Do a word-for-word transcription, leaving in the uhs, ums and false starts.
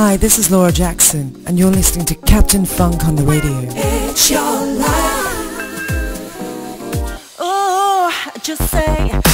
Hi, this is Laura Jackson, and you're listening to Captain Funk on the radio. It's your life. Oh, just say